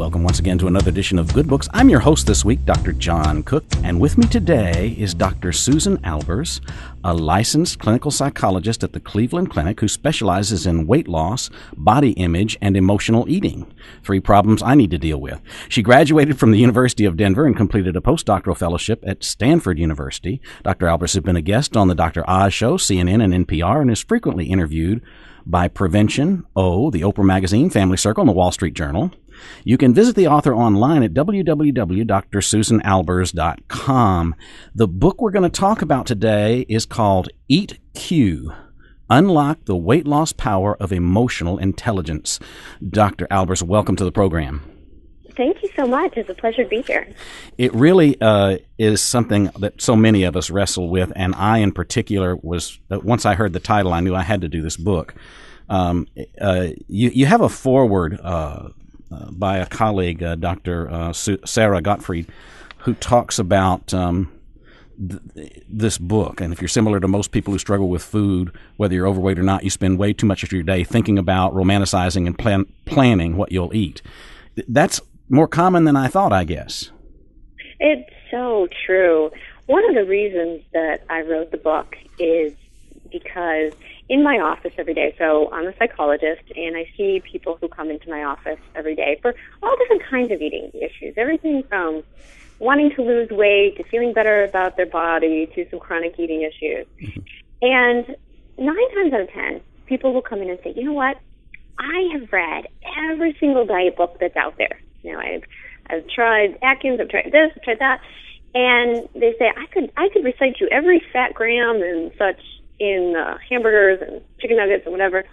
Welcome once again to another edition of Good Books. I'm your host this week, Dr. John Cook, and with me today is Dr. Susan Albers, a licensed clinical psychologist at the Cleveland Clinic who specializes in weight loss, body image, and emotional eating, three problems I need to deal with. She graduated from the University of Denver and completed a postdoctoral fellowship at Stanford University. Dr. Albers has been a guest on the Dr. Oz Show, CNN, and NPR, and is frequently interviewed by Prevention O, the Oprah Magazine, Family Circle, and the Wall Street Journal. You can visit the author online at www.drsusanalbers.com. The book we're going to talk about today is called Eat Q, Unlock the Weight Loss Power of Emotional Intelligence. Dr. Albers, welcome to the program. Thank you so much. It's a pleasure to be here. It really is something that so many of us wrestle with, and I in particular was, once I heard the title, I knew I had to do this book. You have a foreword by a colleague, Dr. Sarah Gottfried, who talks about this book. And if you're similar to most people who struggle with food, whether you're overweight or not, you spend way too much of your day thinking about, romanticizing, and planning what you'll eat. That's more common than I thought, I guess. It's so true. One of the reasons that I wrote the book is because in my office every day, so I'm a psychologist, and I see people who come into my office every day for all different kinds of eating issues, everything from wanting to lose weight to feeling better about their body to some chronic eating issues. Mm-hmm. And 9 times out of 10, people will come in and say, you know what? I have read every single diet book that's out there. You know, I've tried Atkins, I've tried this, I've tried that, and they say I could recite you every fat gram and such in hamburgers and chicken nuggets and whatever.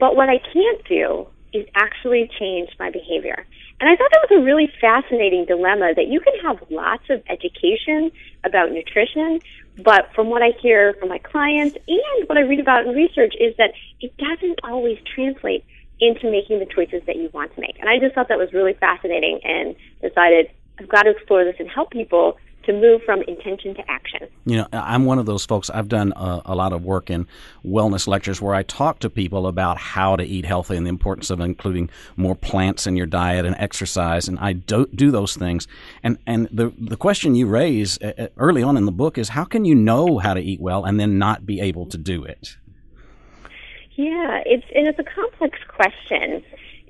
But what I can't do is actually change my behavior. And I thought that was a really fascinating dilemma, that you can have lots of education about nutrition, but from what I hear from my clients and what I read about in research is that it doesn't always translate into making the choices that you want to make. And I just thought that was really fascinating and decided I've got to explore this and help people to move from intention to action. You know, I'm one of those folks. I've done a lot of work in wellness lectures where I talk to people about how to eat healthy and the importance of including more plants in your diet and exercise, and I do those things. And the question you raise early on in the book is, how can you know how to eat well and then not be able to do it? Yeah, it's a complex question.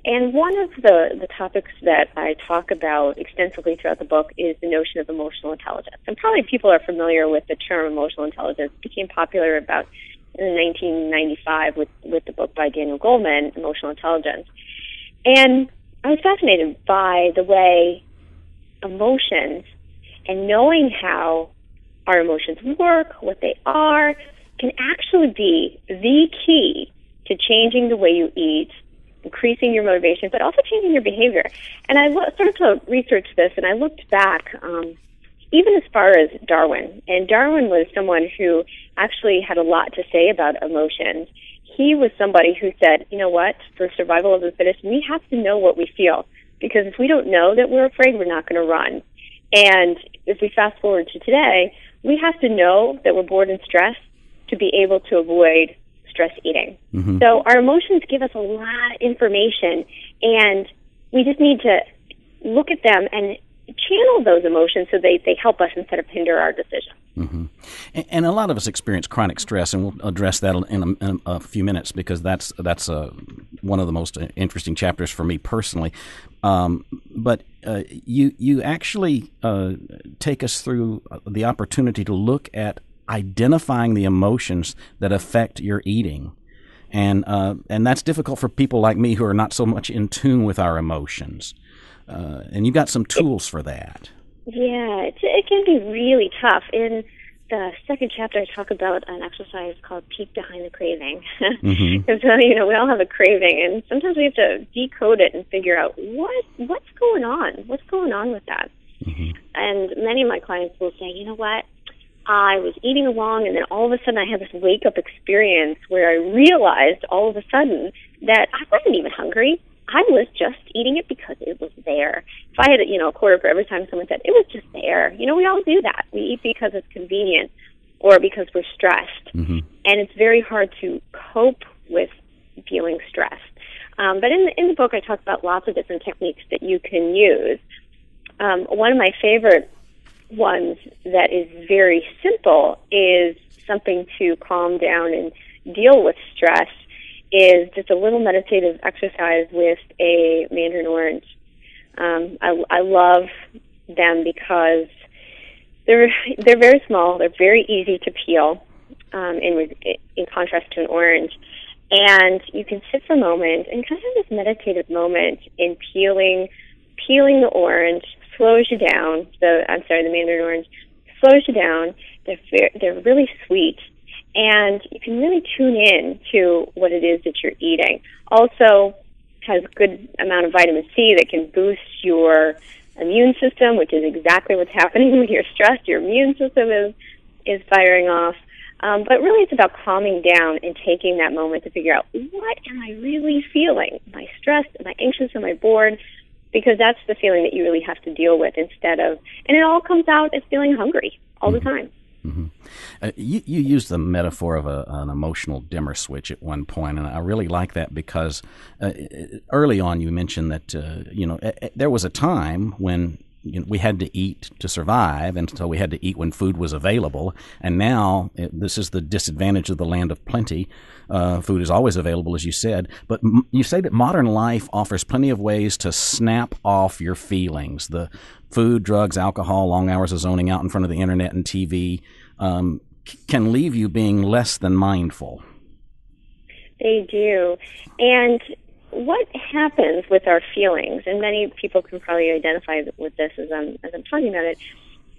And one of the topics that I talk about extensively throughout the book is the notion of emotional intelligence. And probably people are familiar with the term emotional intelligence. It became popular about in 1995 with the book by Daniel Goleman, Emotional Intelligence. And I was fascinated by the way emotions and knowing how our emotions work, what they are, can actually be the key to changing the way you eat, increasing your motivation, but also changing your behavior. And I started to research this, and I looked back even as far as Darwin. And Darwin was someone who actually had a lot to say about emotions. He was somebody who said, you know what, for survival of the fittest, we have to know what we feel, because if we don't know that we're afraid, we're not going to run. And if we fast forward to today, we have to know that we're bored and stressed to be able to avoid stress eating. Mm-hmm. So our emotions give us a lot of information, and we just need to look at them and channel those emotions so they help us instead of hinder our decisions. Mm-hmm. And a lot of us experience chronic stress, and we'll address that in a few minutes, because that's one of the most interesting chapters for me personally. But you actually take us through the opportunity to look at identifying the emotions that affect your eating, and that's difficult for people like me who are not so much in tune with our emotions. And you've got some tools for that. Yeah, it can be really tough. In the second chapter, I talk about an exercise called "Peek Behind the Craving," because mm-hmm. You know, we all have a craving, and sometimes we have to decode it and figure out what's going on. What's going on with that? Mm-hmm. And many of my clients will say, you know what, I was eating along, and then all of a sudden I had this wake-up experience where I realized all of a sudden that I wasn't even hungry. I was just eating it because it was there. If I had, a quarter for every time someone said, it was just there. You know, we all do that. We eat because it's convenient or because we're stressed. Mm-hmm. And it's very hard to cope with feeling stressed. But in the book, I talk about lots of different techniques that you can use. One of my favorite ones that is very simple is something to calm down and deal with stress is just a little meditative exercise with a mandarin orange. I love them because they're very small. They're very easy to peel, in contrast to an orange. And you can sit for a moment and kind of have this meditative moment in peeling the orange slows you down. The mandarin orange slows you down. They're really sweet. And you can really tune in to what it is that you're eating. Also has a good amount of vitamin C that can boost your immune system, which is exactly what's happening when you're stressed. Your immune system is firing off. But really it's about calming down and taking that moment to figure out, what am I really feeling? Am I stressed? Am I anxious? Am I bored? Because that's the feeling that you really have to deal with instead of, and it all comes out as feeling hungry all the time. Mm-hmm. You used the metaphor of an emotional dimmer switch at one point, and I really like that because early on you mentioned that there was a time when we had to eat to survive, and so we had to eat when food was available. And now this is the disadvantage of the land of plenty. Food is always available, as you said. But you say that modern life offers plenty of ways to snap off your feelings. The food, drugs, alcohol, long hours of zoning out in front of the internet and TV can leave you being less than mindful. They do. And what happens with our feelings, and many people can probably identify with this as I'm talking about it,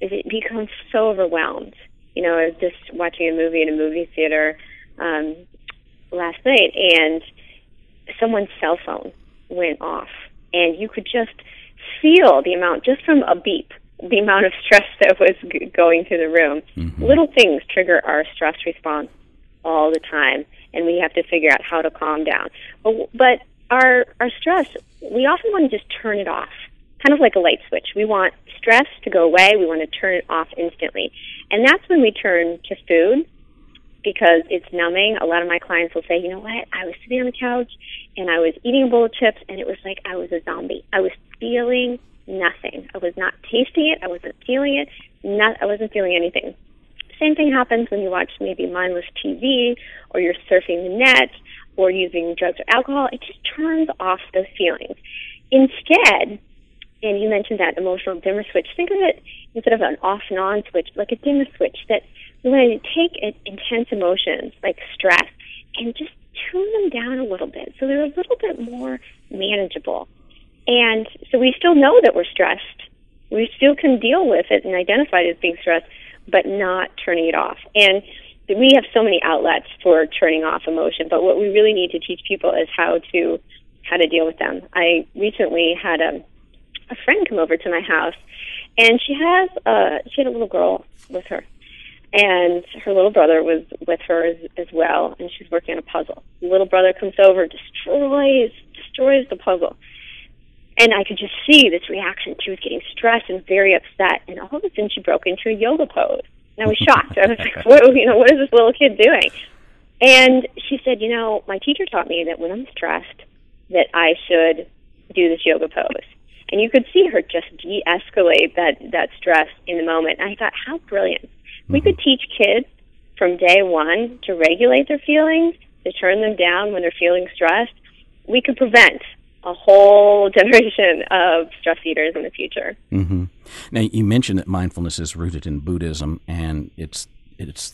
is it becomes so overwhelmed. I was just watching a movie in a movie theater last night, and someone's cell phone went off, and you could just feel the amount, just from a beep, the amount of stress that was going through the room. Mm-hmm. Little things trigger our stress response all the time, and we have to figure out how to calm down. But our stress, we often want to just turn it off, kind of like a light switch. We want stress to go away. We want to turn it off instantly. And that's when we turn to food because it's numbing. A lot of my clients will say, you know what, I was sitting on the couch and I was eating a bowl of chips and it was like I was a zombie. I was feeling nothing. I was not tasting it. I wasn't feeling it. I wasn't feeling anything. Same thing happens when you watch maybe mindless TV or you're surfing the net or using drugs or alcohol. It just turns off those feelings. Instead, and you mentioned that emotional dimmer switch, think of it instead of an off and on switch, like a dimmer switch, that you want to take intense emotions like stress and just tune them down a little bit so they're a little bit more manageable. And so we still know that we're stressed. We still can deal with it and identify it as being stressed, but not turning it off. And we have so many outlets for turning off emotion, but what we really need to teach people is how to deal with them. I recently had a friend come over to my house, and she had a little girl with her, and her little brother was with her as well, and she's working on a puzzle. The little brother comes over, destroys the puzzle. And I could just see this reaction. She was getting stressed and very upset. And all of a sudden, she broke into a yoga pose. And I was shocked. I was like, whoa, what is this little kid doing? And she said, my teacher taught me that when I'm stressed, that I should do this yoga pose. And you could see her just de-escalate that stress in the moment. And I thought, how brilliant. Mm-hmm. We could teach kids from day one to regulate their feelings, to turn them down when they're feeling stressed. We could prevent a whole generation of stress eaters in the future. Mm-hmm. Now, you mentioned that mindfulness is rooted in Buddhism, and it's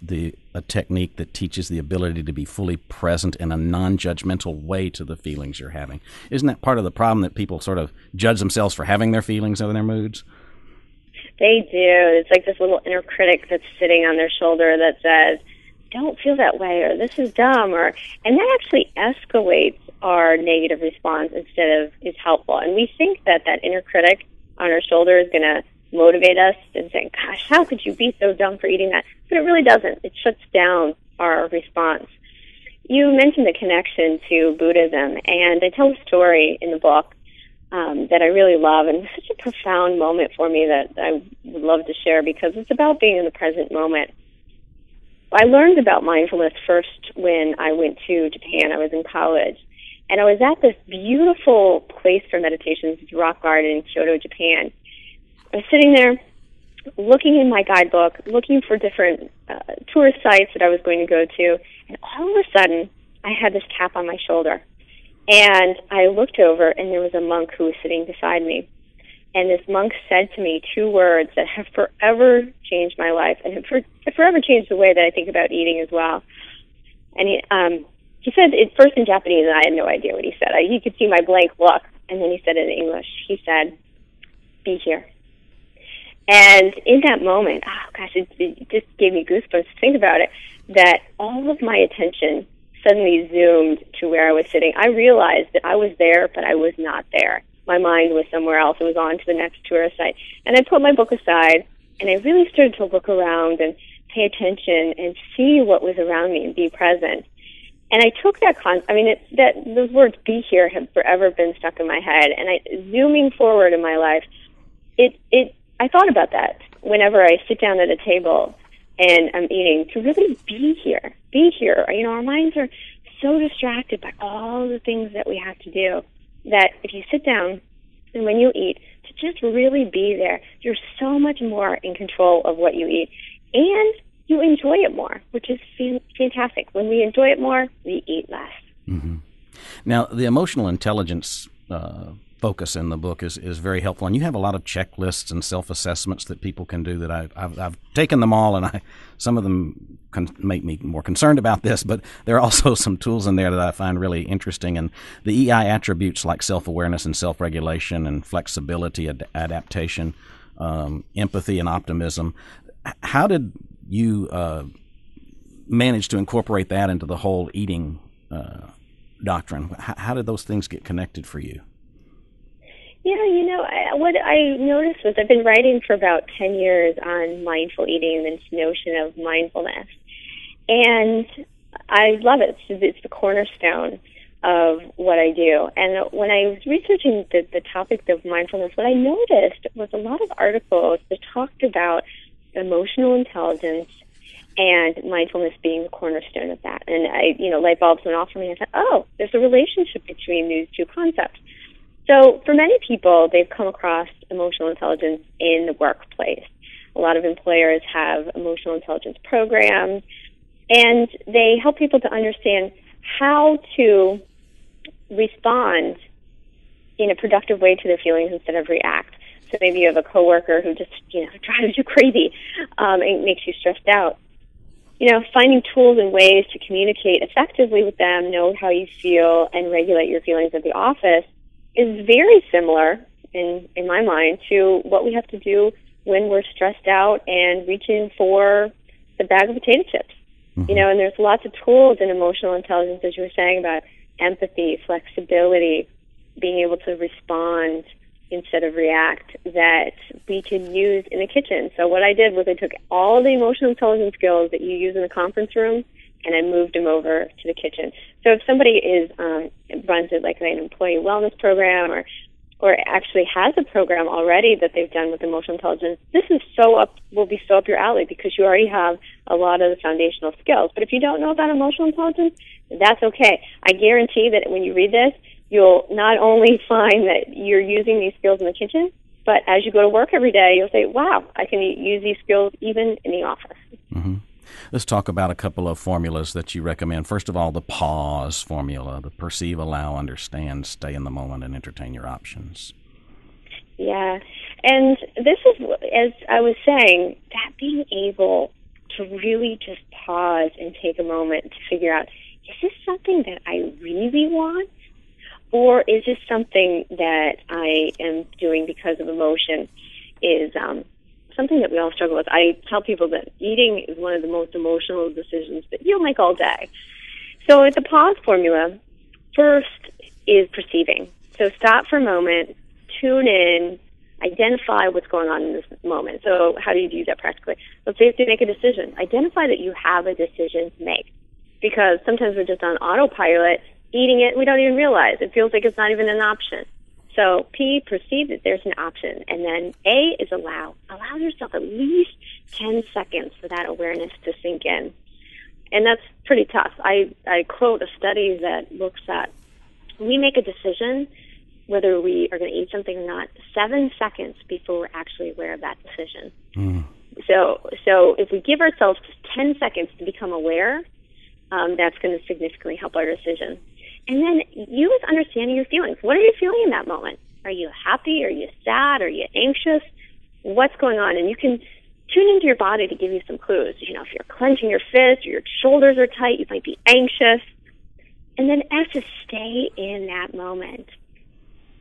a technique that teaches the ability to be fully present in a non-judgmental way to the feelings you're having. Isn't that part of the problem, that people sort of judge themselves for having their feelings or their moods? They do. It's like this little inner critic that's sitting on their shoulder that says, don't feel that way, or this is dumb, and that actually escalates our negative response instead of is helpful. And we think that inner critic on our shoulder is going to motivate us and saying, gosh, how could you be so dumb for eating that? But it really doesn't. It shuts down our response. You mentioned the connection to Buddhism, and I tell a story in the book that I really love, and it's such a profound moment for me that I would love to share because it's about being in the present moment. I learned about mindfulness first when I went to Japan. I was in college, And I was at this beautiful place for meditations, Rock Garden in Kyoto, Japan. I was sitting there looking in my guidebook, looking for different tourist sites that I was going to go to, and all of a sudden, I had this tap on my shoulder. And I looked over, and there was a monk who was sitting beside me. And this monk said to me two words that have forever changed my life and have forever changed the way that I think about eating as well. And he said it first in Japanese, and I had no idea what he said. You could see my blank look. And then he said it in English. He said, "Be here." And in that moment, oh gosh, it just gave me goosebumps to think about it, that all of my attention suddenly zoomed to where I was sitting. I realized that I was there, but I was not there. My mind was somewhere else. It was on to the next tourist site. And I put my book aside, and I really started to look around and pay attention and see what was around me and be present. And I took that those words, "be here," have forever been stuck in my head. And zooming forward in my life, I thought about that whenever I sit down at a table and I'm eating, to really be here. Be here. You know, our minds are so distracted by all the things that we have to do that if you sit down and when you eat, to just really be there, you're so much more in control of what you eat. And you enjoy it more, which is fantastic. When we enjoy it more, we eat less. Mm-hmm. Now, the emotional intelligence focus in the book is very helpful, and you have a lot of checklists and self-assessments that people can do that I've taken them all, and some of them make me more concerned about this, but there are also some tools in there that I find really interesting, and the EI attributes like self-awareness and self-regulation and flexibility, adaptation, empathy, and optimism. How did you manage to incorporate that into the whole eating doctrine? How did those things get connected for you? Yeah, you know, what I noticed was I've been writing for about 10 years on mindful eating and this notion of mindfulness. And I love it. It's the cornerstone of what I do. And when I was researching the topic of mindfulness, what I noticed was a lot of articles that talked about emotional intelligence and mindfulness being the cornerstone of that. And, light bulbs went off for me. I thought, oh, there's a relationship between these two concepts. So for many people, they've come across emotional intelligence in the workplace. A lot of employers have emotional intelligence programs, and they help people to understand how to respond in a productive way to their feelings instead of react. So maybe you have a coworker who just, drives you crazy and makes you stressed out. You know, finding tools and ways to communicate effectively with them, know how you feel, and regulate your feelings at the office is very similar, in my mind, to what we have to do when we're stressed out and reaching for the bag of potato chips. Mm-hmm. You know, and there's lots of tools in emotional intelligence, as you were saying, about empathy, flexibility, being able to respond instead of react, that we can use in the kitchen. So what I did was I took all the emotional intelligence skills that you use in the conference room, and I moved them over to the kitchen. So if somebody runs it like an employee wellness program or actually has a program already that they've done with emotional intelligence, this is will be so up your alley because you already have a lot of the foundational skills. But if you don't know about emotional intelligence, that's okay. I guarantee that when you read this, you'll not only find that you're using these skills in the kitchen, but as you go to work every day, you'll say, wow, I can use these skills even in the office. Mm-hmm. Let's talk about a couple of formulas that you recommend. First of all, the pause formula, the perceive, allow, understand, stay in the moment, and entertain your options. Yeah, and this is, as I was saying, that being able to really just pause and take a moment to figure out, is this something that I really want? Or is this something that I am doing because of emotion? Something that we all struggle with. I tell people that eating is one of the most emotional decisions that you'll make all day. So at the pause formula, first is perceiving. So stop for a moment, tune in, identify what's going on in this moment. So how do you do that practically? Let's say if you make a decision, identify that you have a decision to make, because sometimes we're just on autopilot, eating it, we don't even realize. It feels like it's not even an option. So P, perceive that there's an option. And then A is allow. Allow yourself at least 10 seconds for that awareness to sink in. And that's pretty tough. I quote a study that looks at we make a decision whether we are going to eat something or not 7 seconds before we're actually aware of that decision. Mm. So if we give ourselves 10 seconds to become aware, that's going to significantly help our decision. And then you is understanding your feelings. What are you feeling in that moment? Are you happy? Are you sad? Are you anxious? What's going on? And you can tune into your body to give you some clues. You know, if you're clenching your fist or your shoulders are tight, you might be anxious. And then just stay in that moment.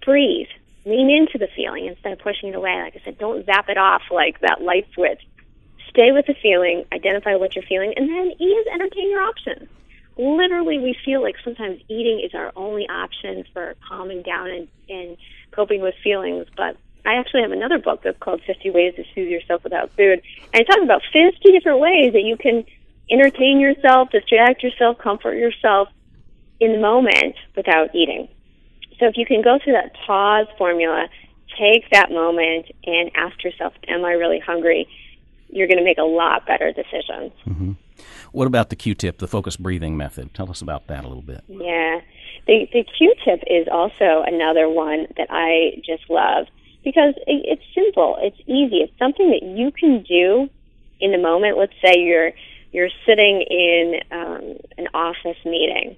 Breathe. Lean into the feeling instead of pushing it away. Like I said, don't zap it off like that light switch. Stay with the feeling, identify what you're feeling, and then E is entertain your options. Literally, we feel like sometimes eating is our only option for calming down and coping with feelings. But I actually have another book that's called 50 Ways to Soothe Yourself Without Food. And it talks about 50 different ways that you can entertain yourself, distract yourself, comfort yourself in the moment without eating. So if you can go through that pause formula, take that moment and ask yourself, am I really hungry? You're going to make a lot better decisions. Mm-hmm. What about the Q-tip, the focused breathing method? Tell us about that a little bit. Yeah. The Q-tip is also another one that I just love because it's simple. It's easy. It's something that you can do in the moment. Let's say you're sitting in an office meeting.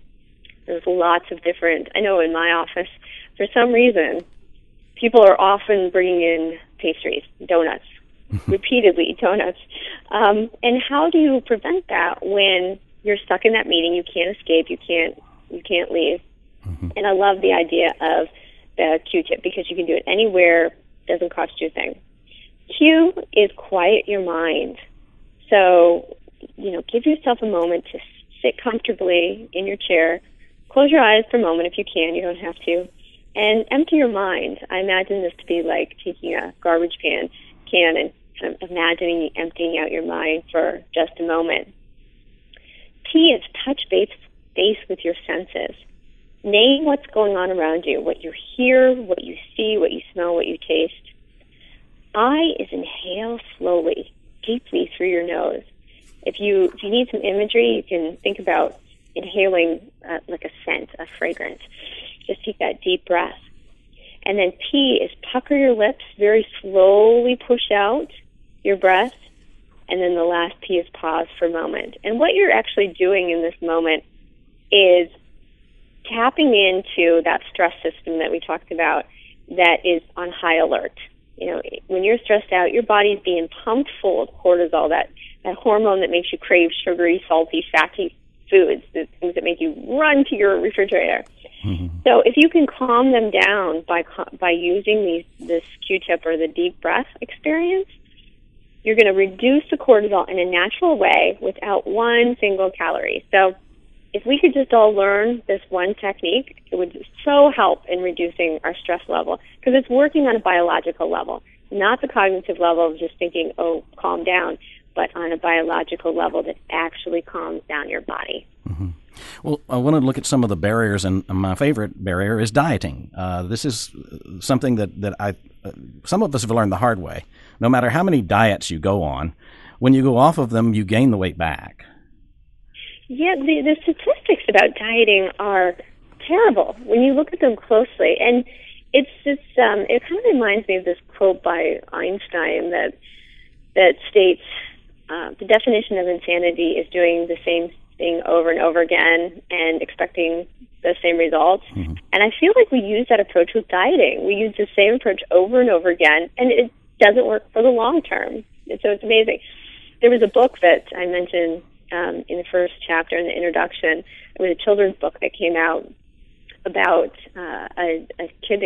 There's lots of different, I know in my office, for some reason, people are often bringing in pastries, donuts, repeatedly donuts. And how do you prevent that when you're stuck in that meeting? You can't escape, you can't leave. Mm-hmm. And I love the idea of the Q-tip because you can do it anywhere, doesn't cost you a thing. Q is quiet your mind. So, you know, give yourself a moment to sit comfortably in your chair. Close your eyes for a moment if you can, you don't have to, and empty your mind. I imagine this to be like taking a garbage can and kind of imagining emptying out your mind for just a moment. T is touch base with your senses. Name what's going on around you, what you hear, what you see, what you smell, what you taste. I is inhale slowly, deeply through your nose. If you need some imagery, you can think about inhaling like a scent, a fragrance. Just take that deep breath. And then P is pucker your lips, very slowly push out your breath. And then the last P is pause for a moment. And what you're actually doing in this moment is tapping into that stress system that we talked about that is on high alert. You know, when you're stressed out, your body's being pumped full of cortisol, that hormone that makes you crave sugary, salty, fatty foods, the things that make you run to your refrigerator. Mm-hmm. So if you can calm them down by using this Q-tip or the deep breath experience, you're going to reduce the cortisol in a natural way without one single calorie. So if we could just all learn this one technique, it would so help in reducing our stress level because it's working on a biological level, not the cognitive level of just thinking, oh, calm down, but on a biological level that actually calms down your body. Mm-hmm. Well, I want to look at some of the barriers, and my favorite barrier is dieting. This is something that some of us have learned the hard way. No matter how many diets you go on, when you go off of them, you gain the weight back. Yeah, the statistics about dieting are terrible when you look at them closely. And it kind of reminds me of this quote by Einstein that states, the definition of insanity is doing the same thing over and over again and expecting the same results. Mm-hmm. And I feel like we use that approach with dieting. We use the same approach over and over again, and it doesn't work for the long term. And so it's amazing. There was a book that I mentioned in the first chapter in the introduction. It was a children's book that came out about a kid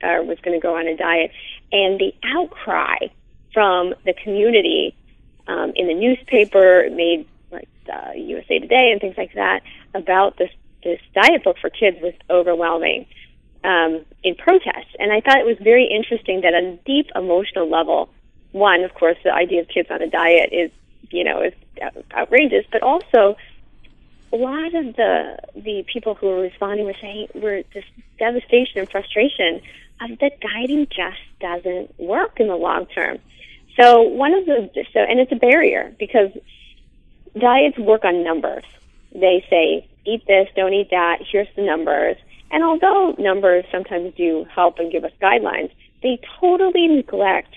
that was going to go on a diet, and the outcry from the community in the newspaper, it made like USA Today and things like that, about this diet book for kids was overwhelming in protest. And I thought it was very interesting that on a deep emotional level, one, of course, the idea of kids on a diet is outrageous, but also a lot of the people who were responding were saying were this devastation and frustration of that dieting just doesn't work in the long term. So and it's a barrier because diets work on numbers. They say, eat this, don't eat that, here's the numbers. And although numbers sometimes do help and give us guidelines, they totally neglect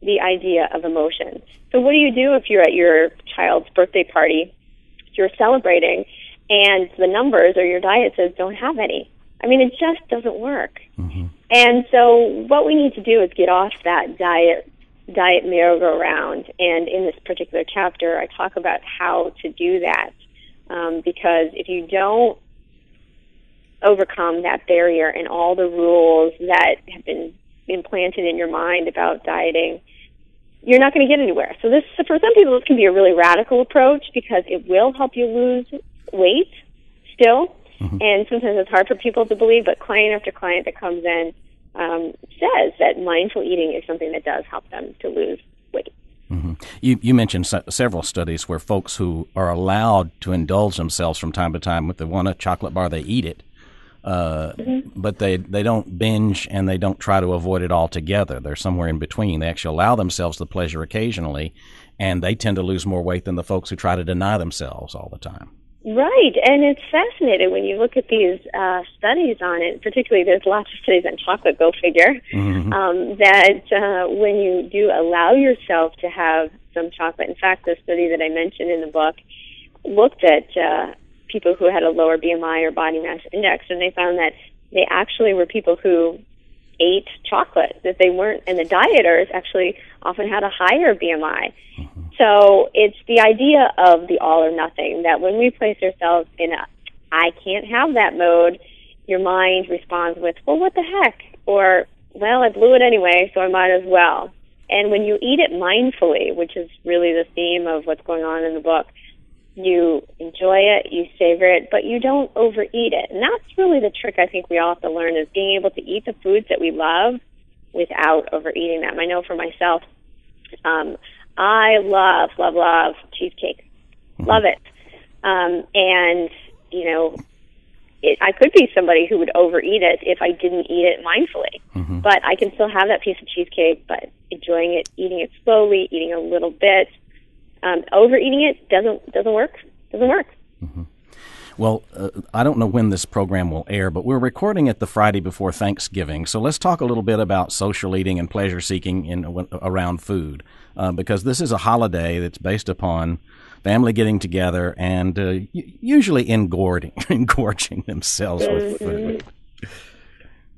the idea of emotion. So what do you do if you're at your child's birthday party, you're celebrating, and the numbers or your diet says don't have any? I mean, it just doesn't work. Mm-hmm. And so what we need to do is get off that diet merry-go-round. And in this particular chapter, I talk about how to do that, because if you don't overcome that barrier and all the rules that have been implanted in your mind about dieting, you're not going to get anywhere. So this, for some people, this can be a really radical approach because it will help you lose weight still. Mm-hmm. And sometimes it's hard for people to believe, but client after client that comes in says that mindful eating is something that does help them to lose weight. Mm-hmm. You mentioned several studies where folks who are allowed to indulge themselves from time to time, if they want a chocolate bar, they eat it. Mm-hmm. But they don't binge and they don't try to avoid it altogether. They're somewhere in between. They actually allow themselves the pleasure occasionally, and they tend to lose more weight than the folks who try to deny themselves all the time. Right, and it's fascinating when you look at these studies on it, particularly there's lots of studies on chocolate, go figure, mm-hmm. that when you do allow yourself to have some chocolate, in fact, the study that I mentioned in the book looked at people who had a lower BMI or body mass index, and they found that they actually were people who ate chocolate, that they weren't, and the dieters actually often had a higher BMI. Mm-hmm. So it's the idea of the all or nothing, that when we place ourselves in a I can't have that mode, your mind responds with, well, what the heck? Or, well, I blew it anyway, so I might as well. And when you eat it mindfully, which is really the theme of what's going on in the book, you enjoy it, you savor it, but you don't overeat it. And that's really the trick I think we all have to learn, is being able to eat the foods that we love without overeating them. I know for myself, I love cheesecake. Love it. And, you know, I could be somebody who would overeat it if I didn't eat it mindfully. Mm-hmm. But I can still have that piece of cheesecake, but enjoying it, eating it slowly, eating a little bit. Overeating it doesn't work. Mm-hmm. Well, I don't know when this program will air, but we're recording it the Friday before Thanksgiving. So let's talk a little bit about social eating and pleasure seeking around food, because this is a holiday that's based upon family getting together and usually engorging themselves mm-hmm. with food.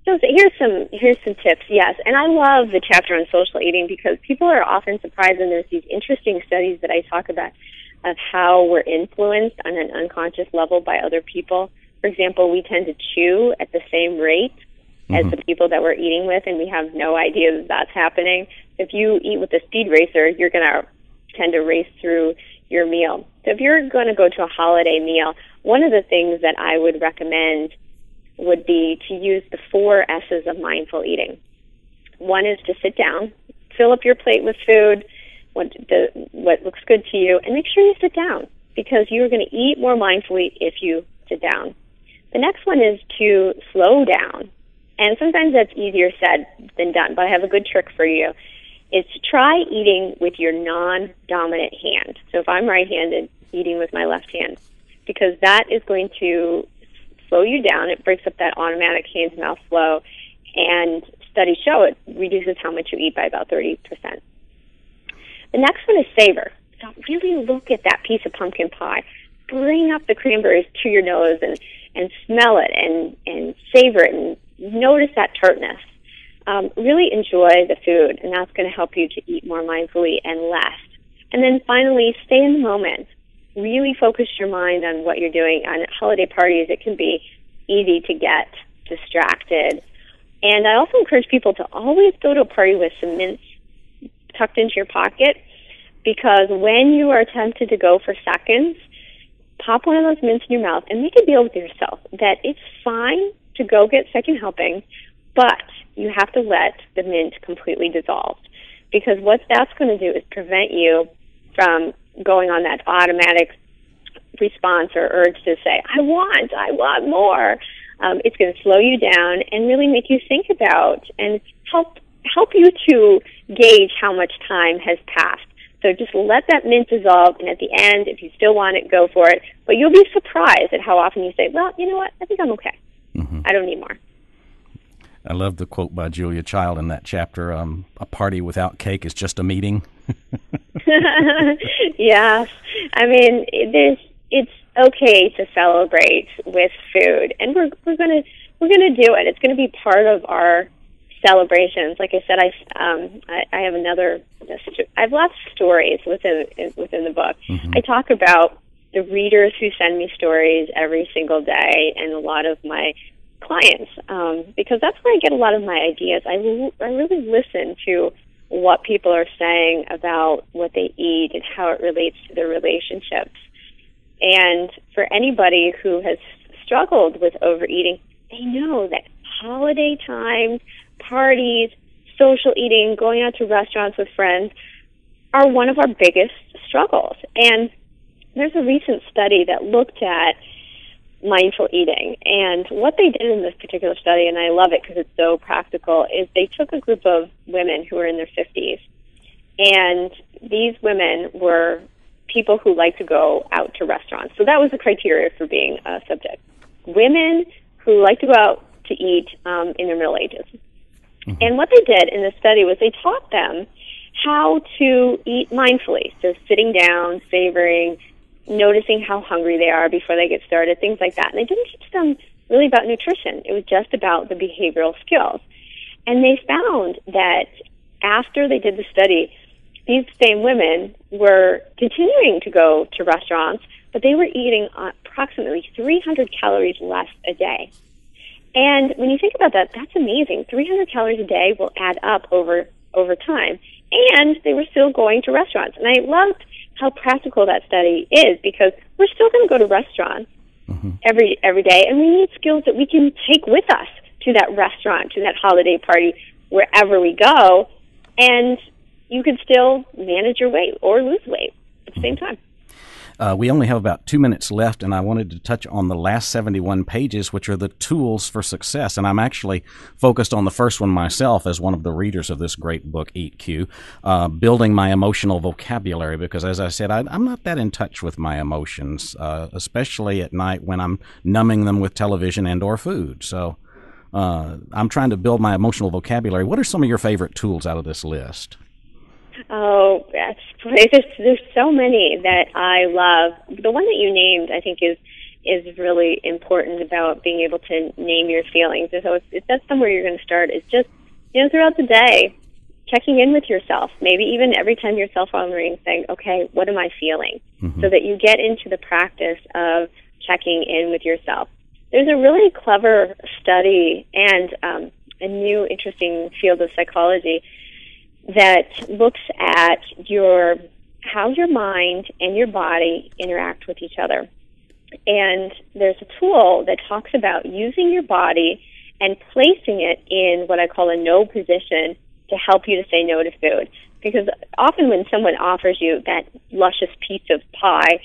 So here's some tips, yes. And I love the chapter on social eating because people are often surprised, and there's these interesting studies that I talk about of how we're influenced on an unconscious level by other people. For example, we tend to chew at the same rate mm-hmm. as the people that we're eating with, and we have no idea that that's happening. If you eat with a speed racer, you're going to tend to race through your meal. So if you're going to go to a holiday meal, one of the things that I would recommend would be to use the 4 S's of mindful eating. One is to sit down, fill up your plate with food, what looks good to you, and make sure you sit down, because you're going to eat more mindfully if you sit down. The next one is to slow down, and sometimes that's easier said than done, but I have a good trick for you, is to try eating with your non-dominant hand. So if I'm right-handed, eating with my left hand, because that is going to slow you down. It breaks up that automatic hand-to-mouth flow, and studies show it reduces how much you eat by about 30%. The next one is savor. So really look at that piece of pumpkin pie. Bring up the cranberries to your nose and smell it and savor it and notice that tartness. Really enjoy the food, and that's going to help you to eat more mindfully and less. And then finally, stay in the moment. Really focus your mind on what you're doing. On holiday parties, it can be easy to get distracted. And I also encourage people to always go to a party with some mints tucked into your pocket, because when you are tempted to go for seconds, pop one of those mints in your mouth and make a deal with yourself that it's fine to go get second helping, but you have to let the mint completely dissolve, because what that's going to do is prevent you from going on that automatic response or urge to say, I want more. It's going to slow you down and really make you think about and help you to gauge how much time has passed. So just let that mint dissolve, and at the end, if you still want it, go for it. But you'll be surprised at how often you say, well, you know what, I think I'm okay. Mm-hmm. I don't need more. I love the quote by Julia Child in that chapter, a party without cake is just a meeting. Yes. I mean, it's okay to celebrate with food, and we're gonna do it. It's gonna be part of our celebrations. Like I said, I have lots of stories within the book. Mm-hmm. I talk about the readers who send me stories every single day, and a lot of my clients, because that's where I get a lot of my ideas. I really listen to what people are saying about what they eat and how it relates to their relationships. And for anybody who has struggled with overeating, they know that holiday time, parties, social eating, going out to restaurants with friends are one of our biggest struggles. And there's a recent study that looked at mindful eating. And what they did in this particular study, and I love it because it's so practical, is they took a group of women who were in their 50s. And these women were people who like to go out to restaurants. So that was the criteria for being a subject. Women who like to go out to eat in their middle ages. Mm-hmm. And what they did in this study was they taught them how to eat mindfully. So sitting down, savoring, noticing how hungry they are before they get started, things like that. And they didn't teach them really about nutrition. It was just about the behavioral skills. And they found that after they did the study, these same women were continuing to go to restaurants, but they were eating approximately 300 calories less a day. And when you think about that, that's amazing. 300 calories a day will add up over time. And they were still going to restaurants. And I loved how practical that study is, because we're still going to go to restaurants every day, and we need skills that we can take with us to that restaurant, to that holiday party, wherever we go, and you can still manage your weight or lose weight at the same time. We only have about 2 minutes left, and I wanted to touch on the last 71 pages, which are the tools for success. And I'm actually focused on the first one myself as one of the readers of this great book, Eat Q, building my emotional vocabulary, because, as I said, I'm not that in touch with my emotions, especially at night when I'm numbing them with television and or food. So I'm trying to build my emotional vocabulary. What are some of your favorite tools out of this list? Oh, that's great. There's so many that I love. The one that you named, I think, is really important about being able to name your feelings. And so if that's somewhere you're going to start, is just, throughout the day, checking in with yourself. Maybe even every time your cell phone rings, saying, okay, what am I feeling? Mm-hmm. So that you get into the practice of checking in with yourself. There's a really clever study and a new interesting field of psychology that looks at how your mind and your body interact with each other. And there's a tool that talks about using your body and placing it in what I call a no position to help you to say no to food. Because often when someone offers you that luscious piece of pie,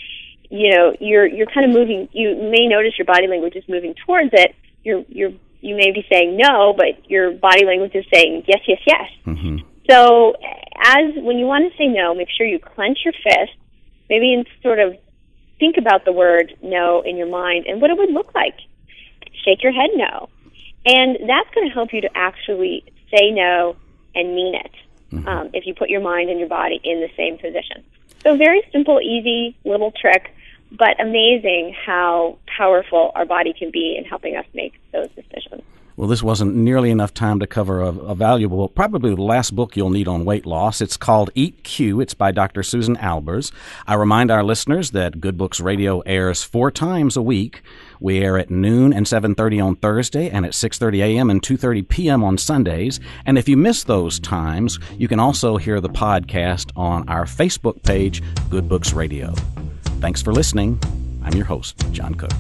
you're kind of moving. You may notice your body language is moving towards it. You may be saying no, but your body language is saying yes, yes, yes. Mm-hmm. So when you want to say no, make sure you clench your fist, maybe, and sort of think about the word no in your mind and what it would look like. Shake your head no. And that's going to help you to actually say no and mean it, if you put your mind and your body in the same position. So very simple, easy little trick, but amazing how powerful our body can be in helping us make those decisions. Well, this wasn't nearly enough time to cover a valuable, probably the last book you'll need on weight loss. It's called Eat Q. It's by Dr. Susan Albers. I remind our listeners that Good Books Radio airs 4 times a week. We air at noon and 7:30 on Thursday, and at 6:30 a.m. and 2:30 p.m. on Sundays. And if you miss those times, you can also hear the podcast on our Facebook page, Good Books Radio. Thanks for listening. I'm your host, John Cook.